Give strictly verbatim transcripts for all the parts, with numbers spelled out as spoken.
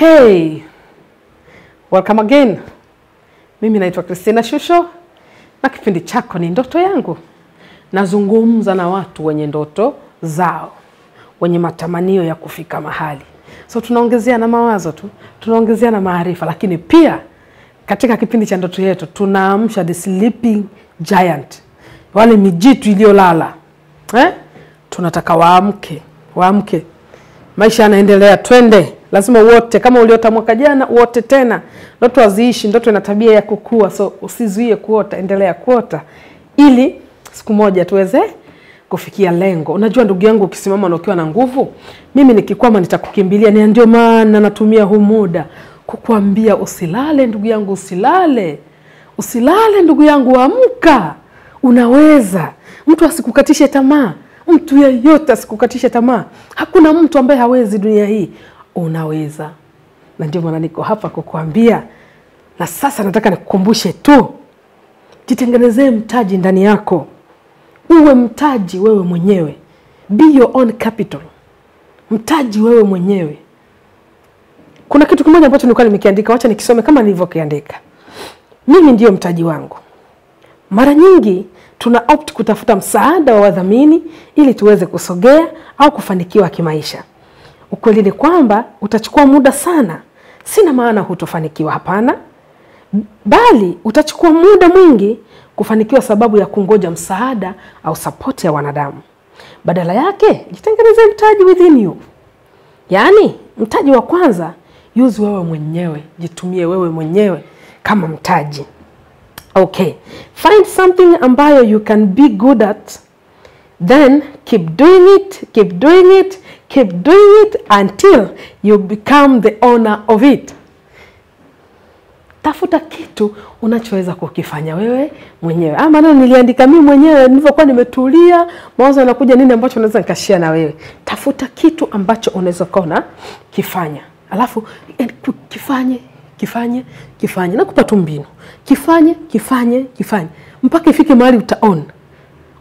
Hey, welcome again. Mimi naitwa Christina Shusho na kipindi chako ni Ndoto Yangu. Nazungumza na watu wenye ndoto zao, wenye matamanio ya kufika mahali. So tunaongezea na mawazo tu, tunaongezea na maarifa, lakini pia katika kipindi cha ndoto yetu tunaamsha the sleeping giant, wale mijitu iliyolala. Eh? Tunataka waamke, waamke. Maisha yanaendelea, twende. Lazima wote, kama uliota mwaka jana, wote tena. Ndoto haziishi, ndoto ina tabia ya kukua. So usizuie kuota, endelea kuota ili siku moja tuweze kufikia lengo. Unajua ndugu yangu, ukisimama na ukiwa na nguvu, mimi nikikwama nitakukimbilia. Ni ndio maana natumia huu muda kukuambia usilale ndugu yangu, usilale. Usilale ndugu yangu, amka. Unaweza. Mtu asikukatishe tamaa. Mtu yeyote asikukatishe tamaa. Hakuna mtu ambaye hawezi dunia hii. Unaweza. Na ndio maana niko hapa kukuambia. Na sasa nataka nikukumbushe tu, jitengenezee mtaji ndani yako. Uwe mtaji wewe mwenyewe. Be your own capital. Mtaji wewe mwenyewe. Kuna kitu kimoja ambacho nilikuwa nimekiandika, acha nikisome kama nilivyokiandika. Mimi ndio mtaji wangu. Mara nyingi tuna opt kutafuta msaada wa wadhamini ili tuweze kusogea au kufanikiwa kimaisha. Ukweli ni kwamba utachukua muda sana. Sina maana hutofanikiwa, hapana. Bali utachukua muda mwingi kufanikiwa sababu ya kungoja msaada au support ya wanadamu. Badala yake, jitengeneze mtaji within you. Yaani, mtaji wa kwanza, use wewe mwenyewe, jitumie wewe mwenyewe kama mtaji. Okay, find something ambayo you can be good at, then keep doing it, keep doing it, keep doing it until you become the owner of it. Tafuta kitu unachoweza kukifanya wewe mwenyewe. Ah, maana niliandika mimi mwenyewe nilipokuwa nimetulia, mawazo yanakuja nini ambacho naweza nikashare na wewe. Tafuta kitu ambacho unaweza kaona kifanya. Alafu kifanye, kifanye, kifanye. Nakupa tu mbinu. Kifanye, kifanye, kifanye. Mpaka ifike mahali utaona.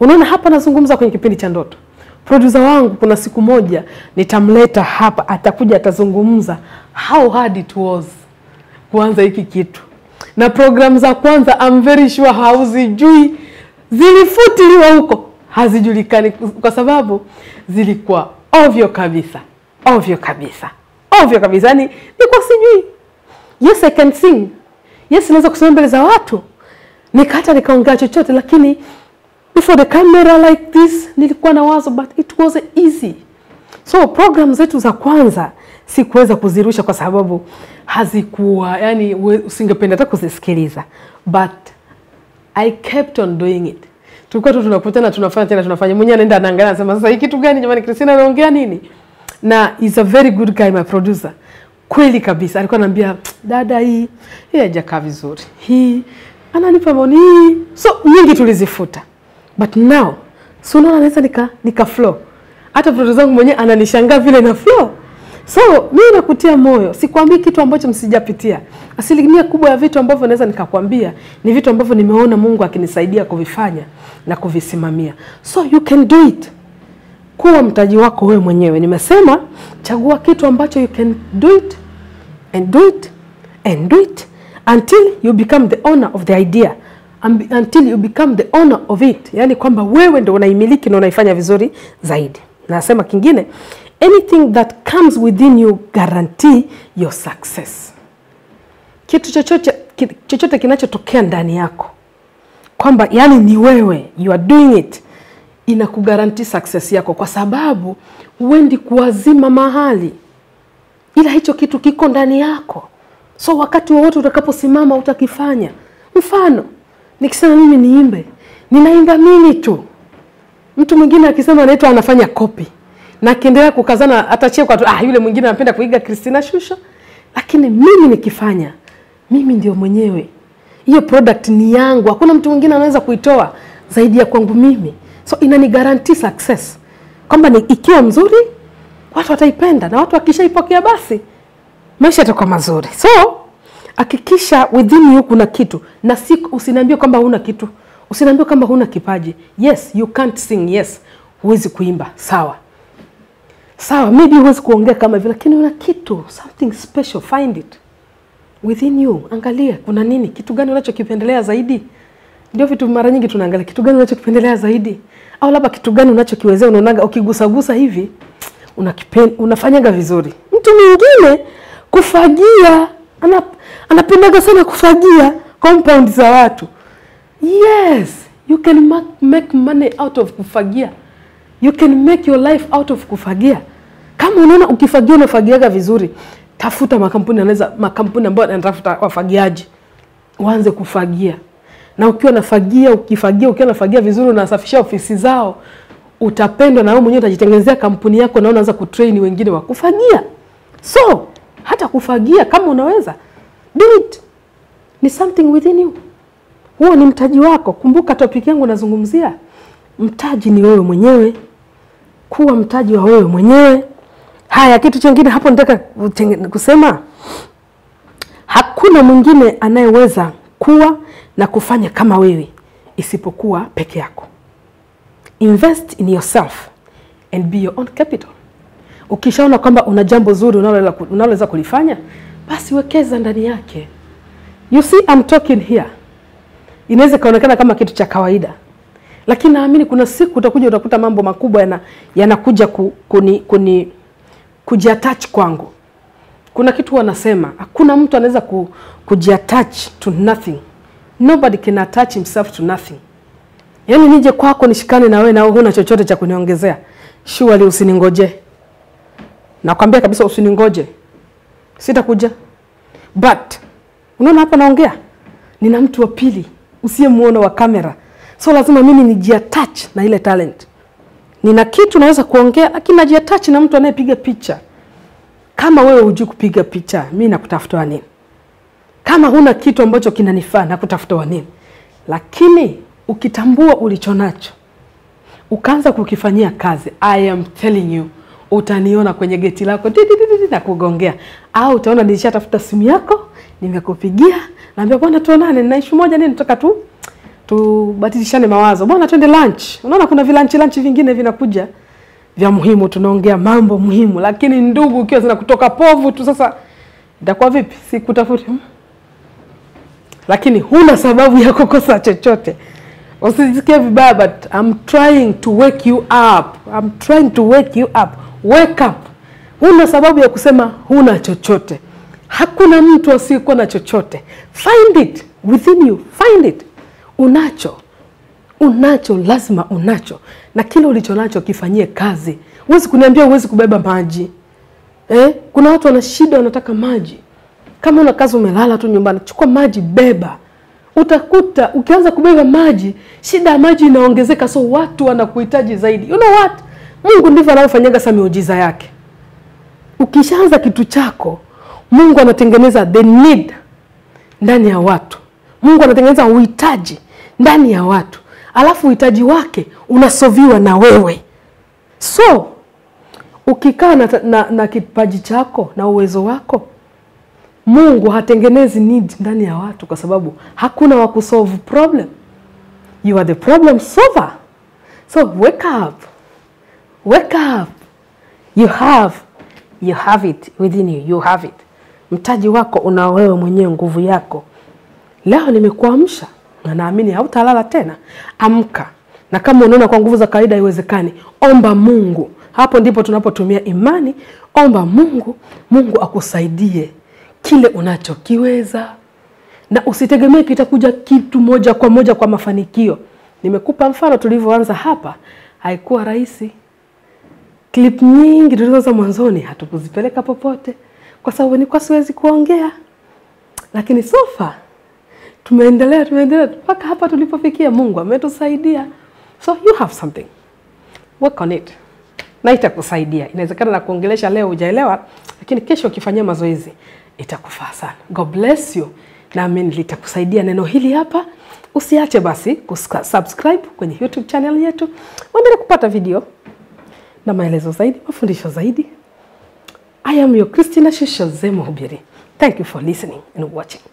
Unaona hapa nazungumza kwenye kipindi cha ndoto. Producer wangu kuna siku moja nitamleta hapa, atakuja atazungumza how hard it was kuanza hiki kitu. Na program za kwanza I'm very sure hauzijui. Zilifutiliwa huko, hazijulikani kwa sababu zilikuwa ovyo kabisa. Ovyo kabisa. Ovyo kabisa. Yani nilikuwa sijui. Yes, I can sing. Yes, naweza kusema mbele za watu. Nikata nikaongea chochote, lakini before the camera like this nilikuwa na wazo, but it was easy. So program zetu za kwanza sikuweza kuzirusha kwa sababu hazikuwa, yani usingependa hata kuzisikiliza, but I kept on doing it. Tulikuwa tu tunapotana tunafanya tena tunafanya, mwenyewe anaenda anaangalia anasema sasa hiki kitu gani jamani, Christina anaongea nini? Na is a very good guy my producer. Kweli kabisa alikuwa anambia dada hii hii haijakaa vizuri. Hii ananipa maoni hii. So nyingi tulizifuta. But now so naona naweza nika nika flow. Hata producer wangu mwenyewe ananishangaa vile na flow. So mimi nakutia moyo, sikwambii kitu ambacho msijapitia. Asilimia kubwa ya vitu ambavyo naweza nikakwambia ni vitu ambavyo nimeona Mungu akinisaidia kuvifanya na kuvisimamia. So you can do it. Kuwa mtaji wako wewe mwenyewe. Nimesema chagua kitu ambacho you can do it and do it and do it until you become the owner of the idea, until you become the owner of it. Yani kwamba wewe ndio unaimiliki na unaifanya vizuri zaidi. Nasema kingine, anything that comes within you guarantee your success. Kitu chochote chochote kinachotokea ndani yako, kwamba yani ni wewe, you are doing it, inakugaranti success yako, kwa sababu uendi kuazima mahali, ila hicho kitu kiko ndani yako. So wakati wowote utakaposimama utakifanya. Mfano, nikisema mimi niimbe, ninaimba mimi tu. Mtu mwingine akisema anaitwa anafanya copy. Na kiendelea kukazana, atachekwa tu, ah, yule mwingine anapenda kuiga Christina Shusho. Lakini mimi nikifanya, mimi ndio mwenyewe. Hiyo product ni yangu. Hakuna mtu mwingine anaweza kuitoa zaidi ya kwangu mimi. So inanigaranti success. Kwamba ni ikiwa mzuri, watu wataipenda, na watu wakishaipokea basi maisha yatakuwa mazuri. So hakikisha within you kuna kitu, na si usiniambie kwamba huna kitu. Usiniambie kwamba huna kipaji. Yes, you can't sing. Yes, huwezi kuimba. Sawa. Sawa, maybe huwezi kuongea kama vile, lakini una kitu, something special, find it within you. Angalia, kuna nini? Kitu gani unachokipendelea zaidi? Ndio vitu mara nyingi tunaangalia, kitu gani unachokipendelea zaidi? Au labda kitu gani unachokiwezea, unaonaga ukigusagusa hivi unakipenda, unafanyaga vizuri. Mtu mwingine kufagia, ana anapendaga sana kufagia compound za watu. Yes, you can make money out of kufagia. You can make your life out of kufagia. Kama unaona ukifagia unafagiaga vizuri, tafuta makampuni yanaweza makampuni ambayo yanatafuta wafagiaji. Uanze kufagia. Na ukiwa nafagia, ukifagia, ukiwa nafagia vizuri, unasafisha ofisi zao, utapendwa na wewe mwenyewe, utajitengenezea kampuni yako na unaanza kutrain wengine wa kufagia. So, hata kufagia kama unaweza, do it. Ni something within you. Huo ni mtaji wako. Kumbuka topic yangu nazungumzia. Mtaji ni wewe mwenyewe. Kuwa mtaji wa wewe mwenyewe. Haya, kitu chengine hapo nataka kusema, hakuna mwingine anayeweza kuwa na kufanya kama wewe isipokuwa peke yako. Invest in yourself and be your own capital. Ukishaona kwamba una jambo zuri unaloweza kulifanya, basi wekeza ndani yake. You see I'm talking here. Inaweza kaonekana kama kitu cha kawaida, lakini naamini kuna siku utakuja utakuta mambo makubwa yana yanakuja ku, kuni kuni kujiattach kwangu. Kuna kitu wanasema, hakuna mtu anaweza ku, kujiattach to nothing. Nobody can attach himself to nothing. Yaani nije kwako nishikane na wewe na huna chochote cha kuniongezea. Surely usiningoje. Nakwambia kabisa usiningoje. Sitakuja. But unaona hapa naongea, nina mtu wa pili usiyemuona wa kamera. So lazima mimi nijiattach na ile talent. Nina kitu naweza kuongea, lakini najiattach na mtu anayepiga picha. Kama wewe hujui kupiga picha, mimi nakutafuta nini? Kama huna kitu ambacho kinanifaa, nakutafuta nini? Lakini ukitambua ulichonacho, ukaanza kukifanyia kazi, I am telling you, utaniona kwenye geti lako na kugongea. Au utaona nilishatafuta simu yako, nimekupigia, naambia bwana tuonane, ninaishi moja nini, nitoka tu tubatilishane mawazo. Bwana twende lunch. Unaona kuna vilanchi lunch vingine vinakuja vya muhimu, tunaongea mambo muhimu. Lakini ndugu ukiwa zina kutoka povu tu, sasa itakuwa vipi? Sikutafuti. Lakini huna sababu ya kukosa chochote. Usijisikie vibaya, but I'm trying to wake you up. I'm trying to wake you up. Wake up. Huna sababu ya kusema huna chochote. Hakuna mtu asiyekuwa na chochote. Find it within you. Find it. Unacho. Unacho, lazima unacho. Na kile ulichonacho kifanyie kazi. Huwezi kuniambia huwezi kubeba maji. Eh? Kuna watu wana shida wanataka maji. Kama una kazi umelala tu nyumbani, chukua maji beba. Utakuta ukianza kubeba maji, shida ya maji inaongezeka, so watu wanakuhitaji zaidi. You know what? Mungu ndivyo anavyofanyanga sana miujiza yake. Ukishaanza kitu chako, Mungu anatengeneza the need ndani ya watu. Mungu anatengeneza uhitaji ndani ya watu. Alafu uhitaji wake unasoviwa na wewe. So, ukikaa na, na, na kipaji chako na uwezo wako, Mungu hatengenezi need ndani ya watu, kwa sababu hakuna wa kusolve problem. You are the problem solver. So, wake up. Wake up. You have. You have it within you. You have it. Mtaji wako una wewe mwenyewe, nguvu yako. Leo nimekuamsha na naamini hautalala tena. Amka. Na kama unaona kwa nguvu za kawaida haiwezekani, omba Mungu. Hapo ndipo tunapotumia imani. Omba Mungu, Mungu akusaidie kile unachokiweza. Na usitegemee kitakuja kitu moja kwa moja kwa mafanikio. Nimekupa mfano tulivyoanza hapa, haikuwa rahisi. Clip nyingi tulizoanza mwanzoni hatukuzipeleka popote kwa sababu ni kwa siwezi kuongea. Lakini sofa tumeendelea tumeendelea mpaka hapa tulipofikia. Mungu ametusaidia. So you have something. Work on it. Na itakusaidia. Inawezekana na kuongelesha leo hujaelewa, lakini kesho ukifanyia mazoezi itakufaa sana. God bless you. Na mimi nitakusaidia neno hili hapa. Usiache basi kusubscribe kwenye YouTube channel yetu. Endelea kupata video na maelezo zaidi, mafundisho zaidi. I am your Christina Shusho Mhubiri. Thank you for listening and watching.